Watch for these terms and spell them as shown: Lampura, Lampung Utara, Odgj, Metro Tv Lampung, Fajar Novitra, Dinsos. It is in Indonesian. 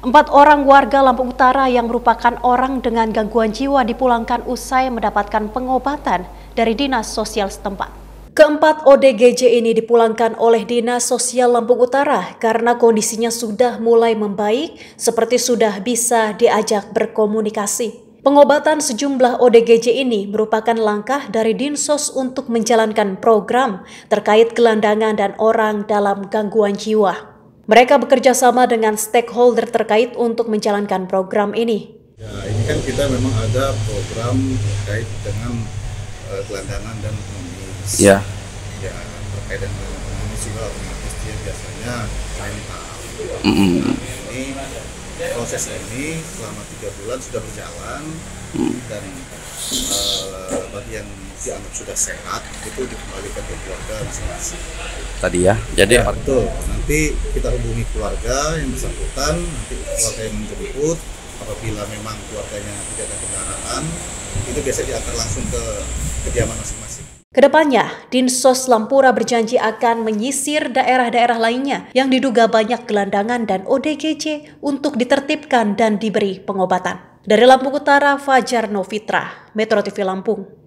4 orang warga Lampung Utara yang merupakan orang dengan gangguan jiwa dipulangkan usai mendapatkan pengobatan dari Dinas Sosial setempat. Keempat Odgj ini dipulangkan oleh Dinas Sosial Lampung Utara karena kondisinya sudah mulai membaik, seperti sudah bisa diajak berkomunikasi. Pengobatan sejumlah Odgj ini merupakan langkah dari Dinsos untuk menjalankan program terkait gelandangan dan orang dalam gangguan jiwa. Mereka bekerja sama dengan stakeholder terkait untuk menjalankan program ini. Ya, ini kan kita memang ada program terkait dengan gelandangan dan pengemis. Ya. Ya, terkait dengan pengemis juga, otomatis dia biasanya mental. Proses ini selama 3 bulan sudah berjalan dan bagi yang dianggap sudah sehat itu dikembalikan ke keluarga masing-masing. Tadi ya, jadi ya, betul. Nanti kita hubungi keluarga yang bersangkutan, nanti keluarga yang menjemput. Apabila memang keluarganya tidak ada kendaraan, itu biasanya diantar langsung ke kediaman masing-masing. Kedepannya, Dinsos Lampura berjanji akan menyisir daerah-daerah lainnya yang diduga banyak gelandangan dan Odgj untuk ditertibkan dan diberi pengobatan. Dari Lampung Utara, Fajar Novitra, Metro TV Lampung.